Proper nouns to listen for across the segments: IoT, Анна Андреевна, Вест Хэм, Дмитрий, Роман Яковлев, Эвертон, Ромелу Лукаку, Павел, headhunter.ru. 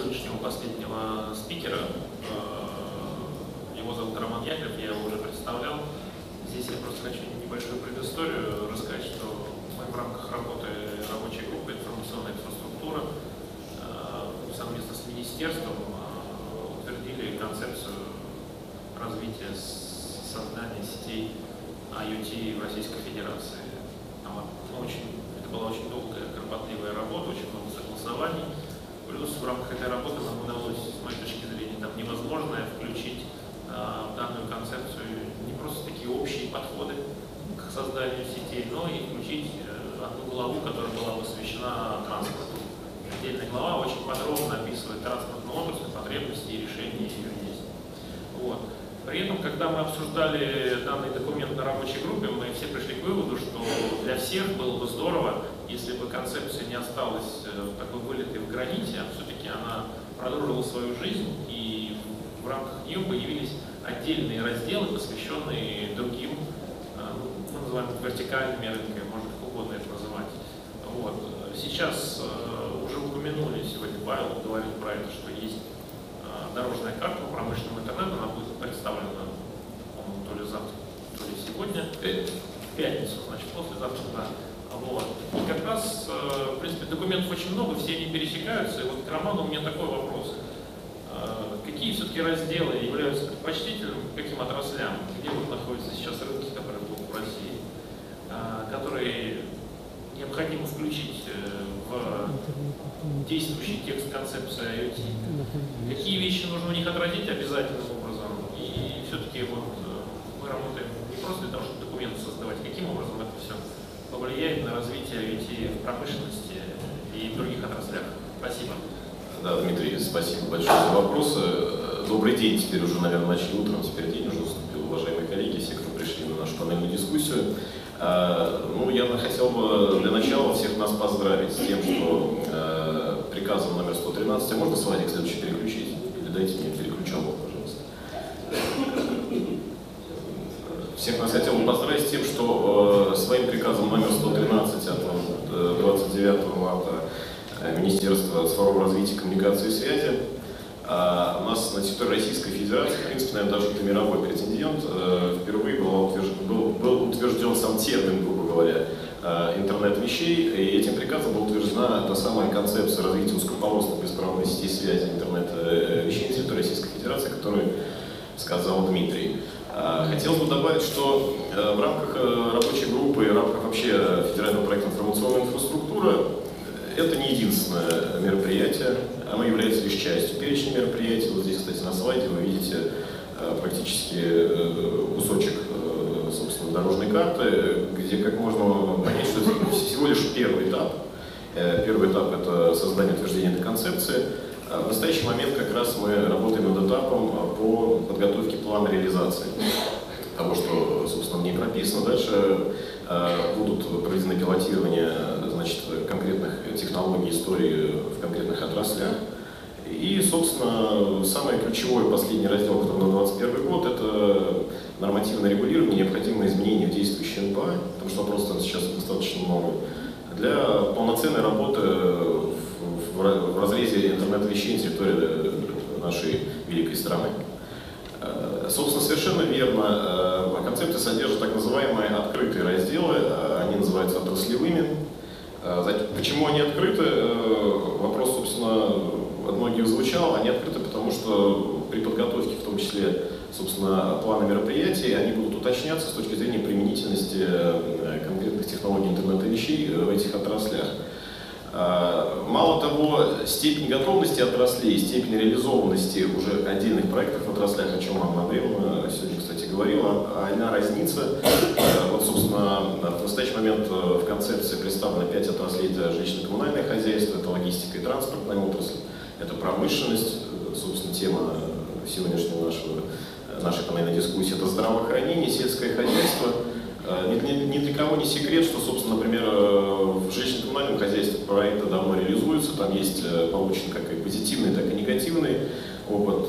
сегодняшнего последнего спикера. Его зовут Роман Яковлев, я его уже представлял. Здесь я просто хочу небольшую предысторию рассказать, что мы в рамках работы рабочей группы «Информационная инфраструктура» совместно с министерством утвердили концепцию развития создания сетей IoT в Российской Федерации. Это была очень долгая, кропотливая работа, очень много согласований. Плюс в рамках этой работы нам удалось, с моей точки зрения, там невозможное включить в данную концепцию не просто такие общие подходы к созданию сетей, но и включить одну главу, которая была посвящена транспорту. Отдельная глава очень подробно описывает транспортную отрасль, потребности и решения ее действий. Вот. При этом, когда мы обсуждали данный документ на рабочей группе, мы все пришли к выводу, что для всех было бы здорово, если бы концепция не осталась такой вылитой в граните, а все-таки она продолжила свою жизнь, и в рамках нее появились отдельные разделы, посвященные другим, ну, называемым вертикальными рынками, можно как угодно это называть. Вот. Сейчас уже упомянули, сегодня Павел говорил про это, что есть дорожная карта по промышленному интернету, она будет представлена, по-моему, то ли завтра, то ли сегодня, в пятницу, значит, послезавтра, да. Вот. И как раз, в принципе, документов очень много, все они пересекаются, и вот к Роману у меня такой вопрос. Какие все-таки разделы являются предпочтительными, каким отраслям, где вот находятся сейчас рынки, которые будут в России, которые необходимо включить в действующий текст концепции IoT? Какие вещи нужно у них отразить обязательным образом? И все-таки вот мы работаем не просто для того, чтобы документы создавать, каким образом это все повлияет на развитие IoT в промышленности и в других отраслях. Спасибо. Да, Дмитрий, спасибо большое за вопросы. Добрый день, теперь уже, наверное, начали утром, теперь день уже наступил, уважаемые коллеги, все, кто пришли на нашу панельную дискуссию. Ну, я хотел бы для начала всех нас поздравить с тем, что приказом номер 113, а можно с вами следующий переключить? Или дайте мне переключалку, пожалуйста. Всех нас хотел бы поздравить с тем, что своим приказом номер 113 от 29 марта Министерства цифрового развития, коммуникации и связи у нас на территории Российской Федерации, в принципе, наверное, даже это мировой претендент, впервые был утвержден сам термин, грубо говоря, интернет вещей, и этим приказом была утверждена та самая концепция развития узкополосных беспроводных сетей связи интернет вещей на территории Российской Федерации, которую сказал Дмитрий. Хотел бы добавить, что в рамках рабочей группы и в рамках вообще федерального проекта «Информационная инфраструктура» это не единственное мероприятие, оно является лишь частью перечня мероприятий. Вот здесь, кстати, на слайде вы видите практически кусочек, собственно, дорожной карты, где как можно понять, что это всего лишь первый этап. Первый этап – это создание утверждения этой концепции. В настоящий момент как раз мы работаем над этапом по подготовке плана реализации того, что, собственно, в ней прописано. Дальше будут проведены пилотирования, значит, конкретных технологий, историй в конкретных отраслях. И, собственно, самый ключевой последний раздел, который на 2021 год, это нормативное регулирование, необходимые изменения в действующей НПА, потому что вопросов сейчас достаточно много, для полноценной работы в разрезе интернет-вещей на территории нашей великой страны. Собственно, совершенно верно, концепция содержит так называемые открытые разделы, они называются отраслевыми. Почему они открыты? Вопрос, собственно, от многих звучал, они открыты, потому что при подготовке, в том числе, собственно, плана мероприятий, они будут уточняться с точки зрения применительности конкретных технологий интернета вещей в этих отраслях. Мало того, степень готовности отраслей, степень реализованности уже отдельных проектов в отраслях, о чем Анна Андреевна сегодня, кстати, говорила, она разнится. Вот, собственно, в настоящий момент в концепции представлено 5 отраслей: это жилищно-коммунальное хозяйство, это логистика и транспортная отрасль, это промышленность, собственно, тема сегодняшнего нашей панельной дискуссии, это здравоохранение, сельское хозяйство. Ни для кого не секрет, что, собственно, например, в жилищно-коммунальном хозяйстве проекты давно реализуются, там есть получен как и позитивный, так и негативный опыт.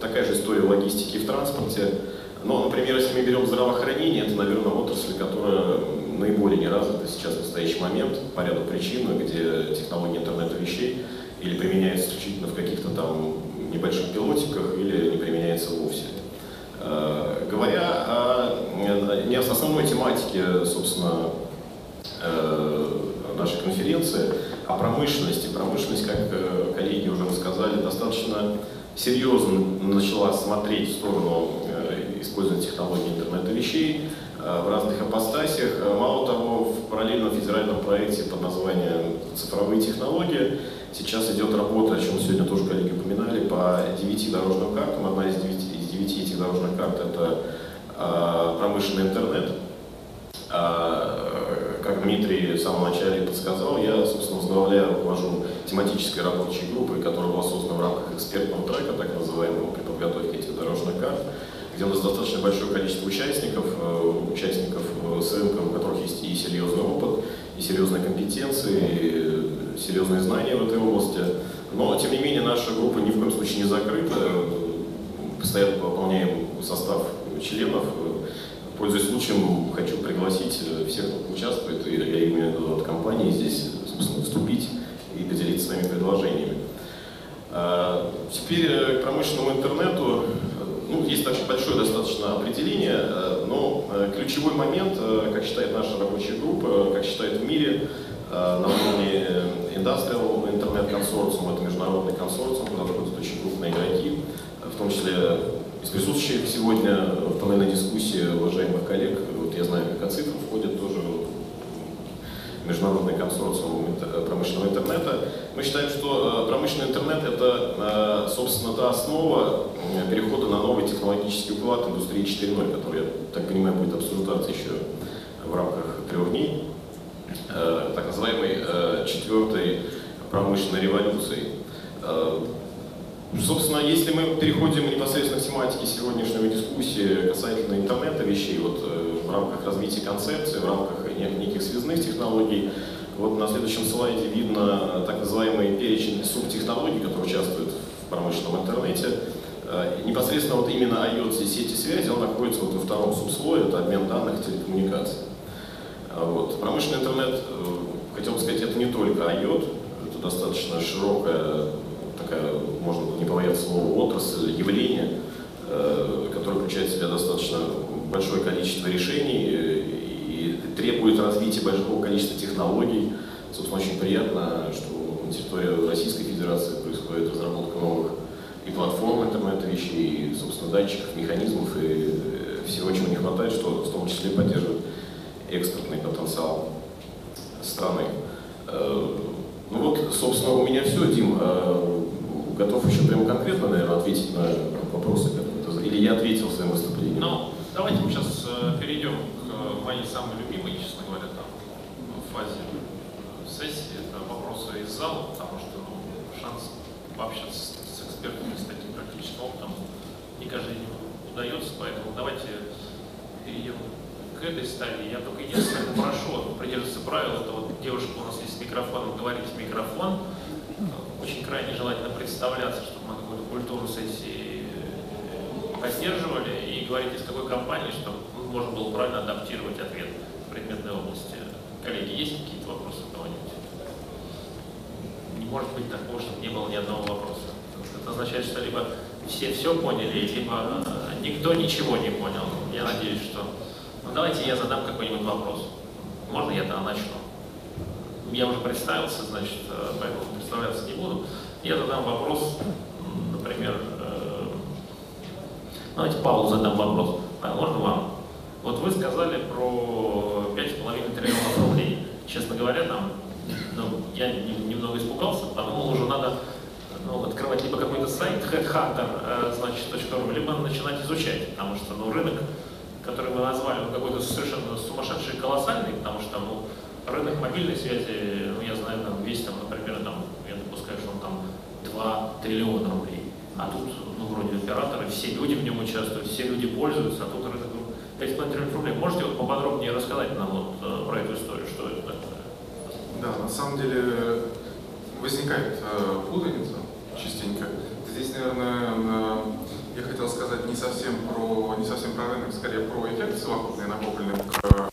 Такая же история логистики в транспорте. Но, например, если мы берем здравоохранение, это, наверное, отрасль, которая наиболее не развита сейчас в настоящий момент по ряду причин, где технологии интернета вещей или применяется исключительно в каких-то там небольших пилотиках или не применяется вовсе. Говоря не о основной тематике, собственно, нашей конференции, о промышленности. Промышленность, как коллеги уже рассказали, достаточно серьезно начала смотреть в сторону использования технологий интернета вещей в разных апостасях. Мало того, в параллельном федеральном проекте под названием «Цифровые технологии» сейчас идет работа, о чем сегодня тоже коллеги упоминали, по 9 дорожным картам. Одна из 9 этих дорожных карт – это промышленный интернет. Как Дмитрий в самом начале подсказал, я, собственно, руковожу тематической рабочей группой, которая была создана в рамках экспертного трека, так называемого, при подготовке этих дорожных карт, где у нас достаточно большое количество участников с рынка, у которых есть и серьезный опыт, и серьезные компетенции, и серьезные знания в этой области. Но, тем не менее, наша группа ни в коем случае не закрыта. Постоянно пополняем состав членов. Пользуясь случаем, хочу пригласить всех, кто участвует, и я имею в виду от компании, здесь, собственно, вступить и поделиться своими предложениями. Теперь к промышленному интернету. Ну, есть также большое достаточно определение, но ключевой момент, как считает наша рабочая группа, как считает в мире, на уровне Industrial интернет-консорциум, это международный консорциум, куда входят очень крупные игроки, в том числе из присутствующих сегодня в панельной дискуссии уважаемых коллег, вот я знаю, как цифры входят тоже международный консорциум промышленного интернета. Мы считаем, что промышленный интернет – это, собственно, та основа перехода на новый технологический уклад индустрии 4.0, который, я так понимаю, будет обсуждаться еще в рамках 3 дней, так называемой 4-й промышленной революции. Собственно, если мы переходим непосредственно к тематике сегодняшней дискуссии касательно интернета вещей, вот в рамках развития концепции, в рамках неких связных технологий, вот на следующем слайде видно так называемый перечень субтехнологий, которые участвуют в промышленном интернете. Непосредственно вот именно IoT сети связи, он находится вот во втором субслое, это обмен данных, телекоммуникаций. Вот. Промышленный интернет, хотел бы сказать, это не только IoT, это достаточно широкая, такая, можно не побояться слова, отрасль, явление, которое включает в себя достаточно большое количество решений и требует развития большого количества технологий. Собственно, очень приятно, что на территории Российской Федерации происходит разработка новых и платформ интернета вещей, и, собственно, датчиков, механизмов и всего, чего не хватает, что в том числе поддерживает экспортный потенциал страны. Ну вот, собственно, у меня все, Дим. Готов еще прямо конкретно, наверное, ответить на вопросы, или я ответил в своем выступлении? Ну, давайте мы сейчас перейдем к моей самой любимой, честно говоря, там, фазе сессии, это вопросы из зала, потому что ну, шанс пообщаться с экспертами с таким практическим опытом не каждый день удается, поэтому давайте перейдем к этой стадии. Я только единственное попрошу придерживаться правила, это вот девушка у нас есть с микрофоном, говорите в микрофон. Очень крайне желательно представляться, чтобы мы какую-то культуру сессии поддерживали и говорить из такой компании, чтобы можно было правильно адаптировать ответ в предметной области. Коллеги, есть какие-то вопросы у кого-нибудь? Не может быть такого, чтобы не было ни одного вопроса. Это означает, что либо все все поняли, либо никто ничего не понял. Я надеюсь, что... Ну, давайте я задам какой-нибудь вопрос. Можно я тогда начну? Я уже представился, значит, поэтому представляться не буду. Я задам вопрос, например, давайте Павлу задам вопрос. А можно вам? Вот вы сказали про 5,5 триллионов рублей. Честно говоря, там, ну, я немного испугался, подумал, уже надо открывать либо какой-то сайт headhunter.ru, либо начинать изучать, потому что ну, рынок, который мы назвали, он какой-то совершенно сумасшедший, колоссальный, потому что ну, рынок мобильной связи, ну, я знаю, там весь, там, например, там, я допускаю, что он там 2 триллиона рублей. А тут, ну, вроде операторы, все люди в нем участвуют, все люди пользуются, а тут рынок 5,5 триллионов рублей. Можете вот поподробнее рассказать нам вот про эту историю, что это такое? Да, на самом деле возникает путаница частенько. Здесь, наверное, я хотел сказать не совсем про рынок, скорее про эффекты совокупные, накопленные к